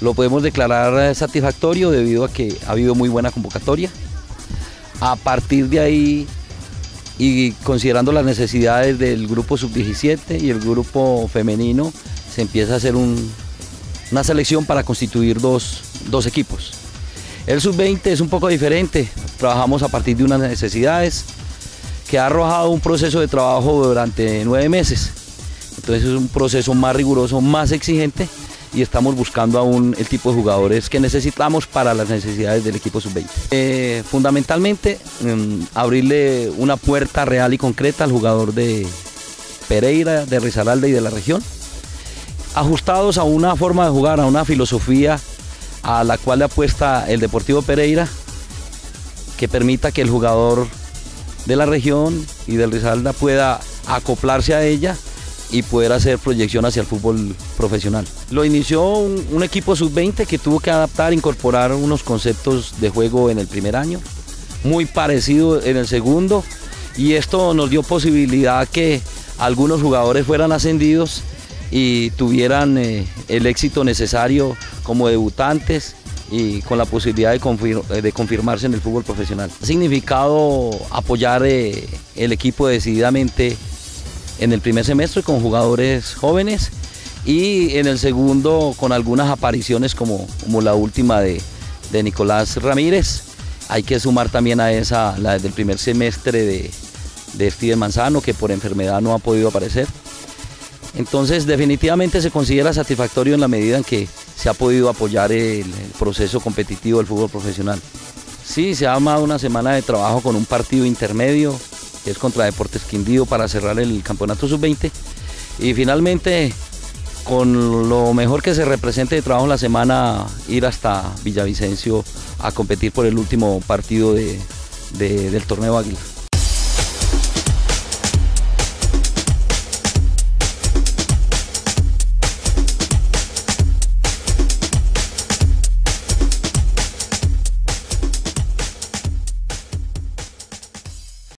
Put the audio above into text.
Lo podemos declarar satisfactorio debido a que ha habido muy buena convocatoria. A partir de ahí, y considerando las necesidades del grupo sub-17 y el grupo femenino, se empieza a hacer una selección para constituir dos equipos. El sub-20 es un poco diferente, trabajamos a partir de unas necesidades que ha arrojado un proceso de trabajo durante 9 meses. Entonces es un proceso más riguroso, más exigente, y estamos buscando aún el tipo de jugadores que necesitamos para las necesidades del equipo sub-20. Fundamentalmente, abrirle una puerta real y concreta al jugador de Pereira, de Risaralda y de la región, ajustados a una forma de jugar, a una filosofía a la cual le apuesta el Deportivo Pereira, que permita que el jugador de la región y del Risaralda pueda acoplarse a ella y poder hacer proyección hacia el fútbol profesional. Lo inició un equipo sub-20 que tuvo que adaptar, incorporar unos conceptos de juego en el primer año, muy parecido en el segundo, y esto nos dio posibilidad que algunos jugadores fueran ascendidos y tuvieran el éxito necesario como debutantes y con la posibilidad de confirmarse en el fútbol profesional. Ha significado apoyar el equipo decididamente en el primer semestre con jugadores jóvenes, y en el segundo con algunas apariciones como la última de Nicolás Ramírez. Hay que sumar también a esa la del primer semestre de Steven Manzano, que por enfermedad no ha podido aparecer. Entonces definitivamente se considera satisfactorio en la medida en que se ha podido apoyar el proceso competitivo del fútbol profesional. Sí, se ha armado una semana de trabajo con un partido intermedio, que es contra Deportes Quindío, para cerrar el campeonato sub-20, y finalmente con lo mejor que se represente de trabajo en la semana, ir hasta Villavicencio a competir por el último partido del torneo Águila.